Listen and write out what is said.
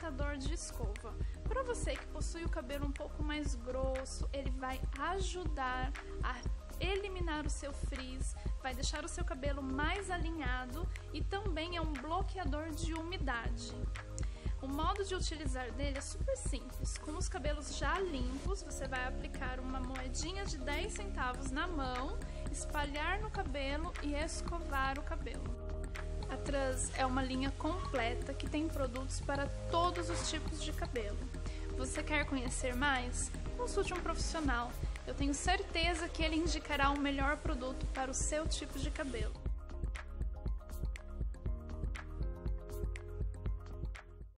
secador de escova. Para você que possui o cabelo um pouco mais grosso, ele vai ajudar a eliminar o seu frizz, vai deixar o seu cabelo mais alinhado e também é um bloqueador de umidade. O modo de utilizar dele é super simples. Com os cabelos já limpos, você vai aplicar uma moedinha de 10 centavos na mão, espalhar no cabelo e escovar o cabelo. A Truss é uma linha completa que tem produtos para todos os tipos de cabelo. Você quer conhecer mais? Consulte um profissional. Eu tenho certeza que ele indicará o melhor produto para o seu tipo de cabelo.